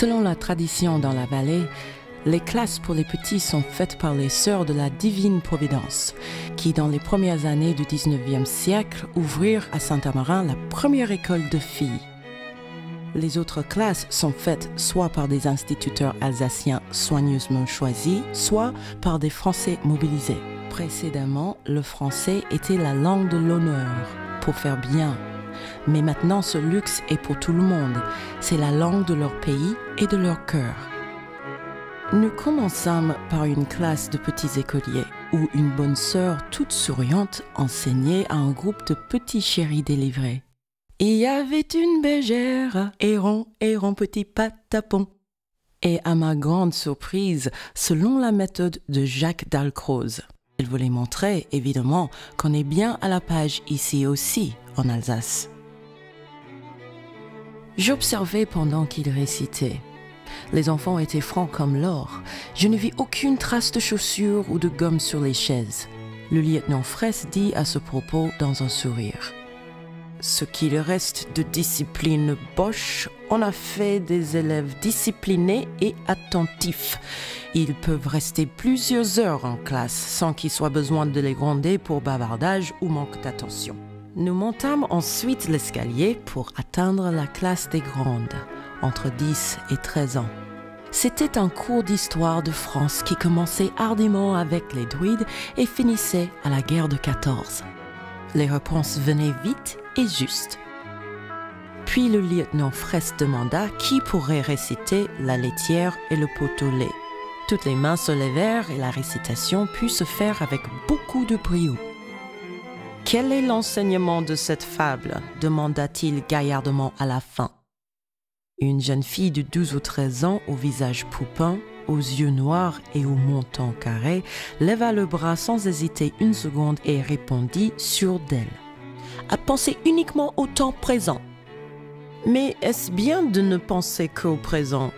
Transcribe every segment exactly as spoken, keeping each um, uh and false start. Selon la tradition dans la vallée, les classes pour les petits sont faites par les Sœurs de la Divine Providence, qui dans les premières années du dix-neuvième siècle ouvrirent à Saint-Amarin la première école de filles. Les autres classes sont faites soit par des instituteurs alsaciens soigneusement choisis, soit par des Français mobilisés. Précédemment, le français était la langue de l'honneur, pour faire bien. Mais maintenant, ce luxe est pour tout le monde. C'est la langue de leur pays et de leur cœur. Nous commençâmes par une classe de petits écoliers, où une bonne sœur toute souriante enseignait à un groupe de petits chéris délivrés. Il y avait une bergère, errant, errant petit patapon. Et à ma grande surprise, selon la méthode de Jacques Dalcroze. Elle voulait montrer, évidemment, qu'on est bien à la page ici aussi, en Alsace. J'observais pendant qu'il récitait. Les enfants étaient francs comme l'or. Je ne vis aucune trace de chaussures ou de gomme sur les chaises. Le lieutenant Fraisse dit à ce propos dans un sourire. Ce qu'il reste de discipline boche, on a fait des élèves disciplinés et attentifs. Ils peuvent rester plusieurs heures en classe sans qu'il soit besoin de les gronder pour bavardage ou manque d'attention. Nous montâmes ensuite l'escalier pour atteindre la classe des grandes, entre dix et treize ans. C'était un cours d'histoire de France qui commençait hardiment avec les druides et finissait à la guerre de quatorze. Les réponses venaient vite et juste. Puis le lieutenant Fraisse demanda qui pourrait réciter la laitière et le pot au lait. Toutes les mains se levèrent et la récitation put se faire avec beaucoup de brio. « Quel est l'enseignement de cette fable ?» demanda-t-il gaillardement à la fin. Une jeune fille de douze ou treize ans, au visage poupin, aux yeux noirs et au menton carré, leva le bras sans hésiter une seconde et répondit sûre d'elle. À penser uniquement au temps présent. Mais est-ce bien de ne penser qu'au présent?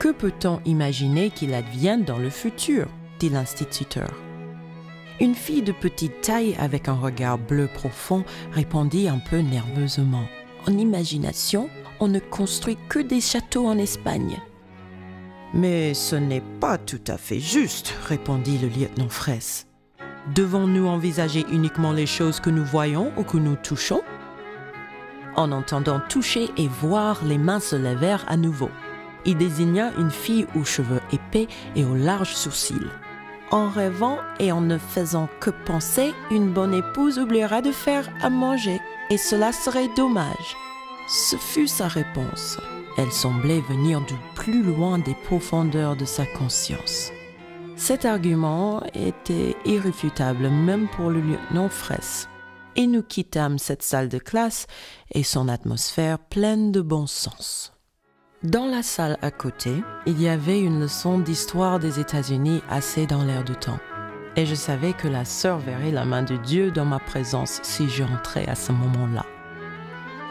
Que peut-on imaginer qu'il advienne dans le futur? Dit l'instituteur. Une fille de petite taille avec un regard bleu profond répondit un peu nerveusement. En imagination, on ne construit que des châteaux en Espagne. Mais ce n'est pas tout à fait juste, répondit le lieutenant Fraisse. Devons-nous envisager uniquement les choses que nous voyons ou que nous touchons? En entendant toucher et voir, les mains se levèrent à nouveau. Il désigna une fille aux cheveux épais et aux larges sourcils. En rêvant et en ne faisant que penser, une bonne épouse oubliera de faire à manger, et cela serait dommage. Ce fut sa réponse. Elle semblait venir du plus loin des profondeurs de sa conscience. Cet argument était irréfutable même pour le lieutenant Fraisse. Et nous quittâmes cette salle de classe et son atmosphère pleine de bon sens. Dans la salle à côté, il y avait une leçon d'histoire des États-Unis assez dans l'air du temps. Et je savais que la sœur verrait la main de Dieu dans ma présence si j'entrais à ce moment-là.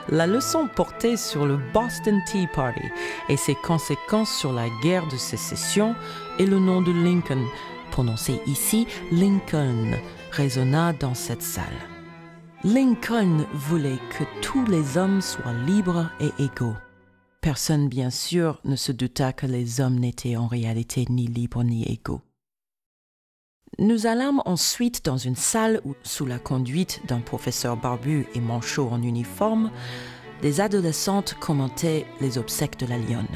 La leçon portait sur le Boston Tea Party et ses conséquences sur la guerre de sécession et le nom de Lincoln, prononcé ici Lincoln, résonna dans cette salle. Lincoln voulait que tous les hommes soient libres et égaux. Personne, bien sûr, ne se douta que les hommes n'étaient en réalité ni libres ni égaux. Nous allâmes ensuite dans une salle où, sous la conduite d'un professeur barbu et manchot en uniforme, des adolescentes commentaient les obsèques de la lionne.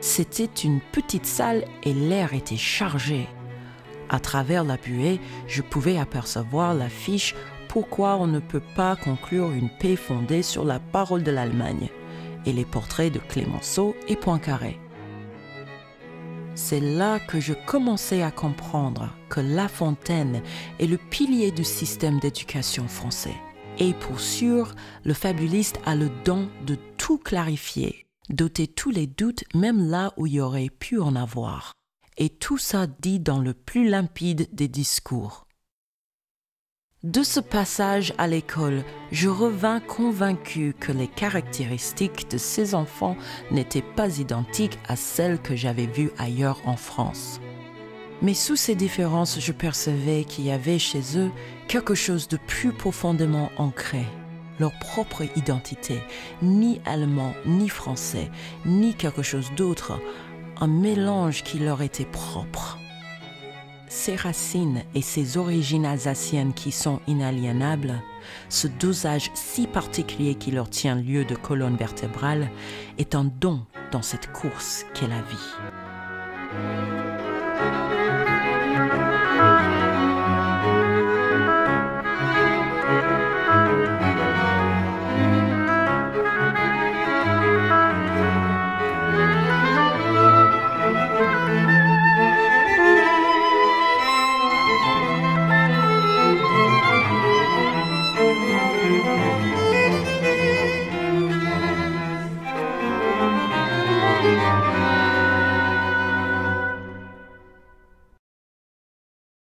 C'était une petite salle et l'air était chargé. À travers la buée, je pouvais apercevoir l'affiche « Pourquoi on ne peut pas conclure une paix fondée sur la parole de l'Allemagne » et les portraits de Clemenceau et Poincaré. C'est là que je commençais à comprendre que La Fontaine est le pilier du système d'éducation français. Et pour sûr, le fabuliste a le don de tout clarifier, d'ôter tous les doutes même là où il y aurait pu en avoir. Et tout ça dit dans le plus limpide des discours. De ce passage à l'école, je revins convaincu que les caractéristiques de ces enfants n'étaient pas identiques à celles que j'avais vues ailleurs en France. Mais sous ces différences, je percevais qu'il y avait chez eux quelque chose de plus profondément ancré, leur propre identité, ni allemand, ni français, ni quelque chose d'autre, un mélange qui leur était propre. Ces racines et ces origines alsaciennes qui sont inaliénables, ce dosage si particulier qui leur tient lieu de colonne vertébrale, est un don dans cette course qu'est la vie.